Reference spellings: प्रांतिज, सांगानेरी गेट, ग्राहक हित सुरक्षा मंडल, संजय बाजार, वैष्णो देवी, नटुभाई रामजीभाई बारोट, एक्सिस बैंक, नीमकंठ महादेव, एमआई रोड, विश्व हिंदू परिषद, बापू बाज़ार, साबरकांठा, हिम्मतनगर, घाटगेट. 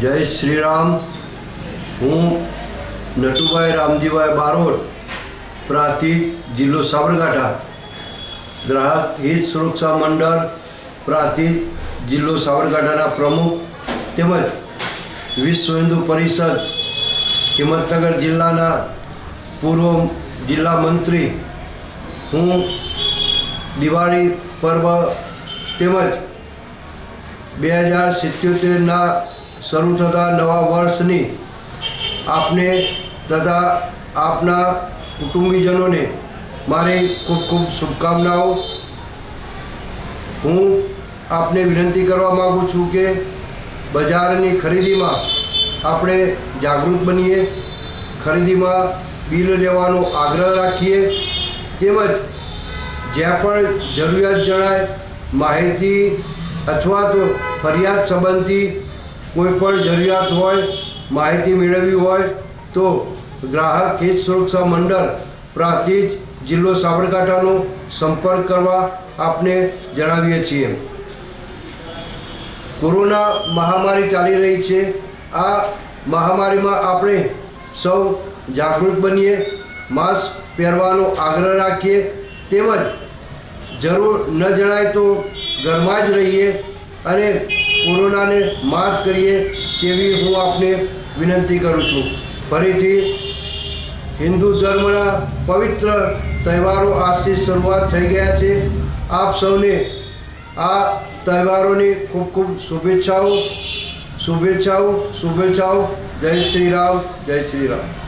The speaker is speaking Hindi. जय श्री राम। हूँ नटुभाई रामजीभाई बारोट, प्रांतिक जिलो साबरकांठा, ग्राहक हित सुरक्षा मंडल प्रांतिक जिलो साबरकांठा प्रमुख तेमज विश्व हिंदू परिषद हिम्मतनगर जिल्लाना पूर्व जिला मंत्री। हूँ दिवाळी पर्व तेमज 2077 शुरू थता नवा वर्षनी आपने तथा आपना कुटुंबीजनों ने मारी खूब खूब शुभकामनाओं। हूँ आपने विनती करवा माँगू छूँ के बजारनी खरीदी में आपणे जागृत बनीए, खरीदी में बिल लेवानो आग्रह राखीए, तेमज ज्यां पण जरूरियात जणाय माहिती अथवा तो फरियाद संबंधी कोईपण जरूरियात होय माहिती मेळवी होय तो ग्राहक हित सुरक्षा मंडल प्रांतिज जिल्लो साबरकांठानो संपर्क करवा आपने जणावीए छीए। कोरोना महामारी चाली रही छे, आ महामारी में आपणे सौ जागृत बनीए, मास्क पहरवानो आग्रह राखीए, तेमज जरूर न जणाय तो घर में ज रहीए अने कोरोना ने मात करिए तेवी हूँ आपने विनती करूँ छूँ। फरीथी हिंदू धर्मना पवित्र तहेवारो आजथी शुरुआत थई गया छे। आप सौने आ तहेवारोनी खूब खूब शुभेच्छाओं शुभेच्छाओं शुभेच्छाओं। जय श्री राम, जय श्री राम।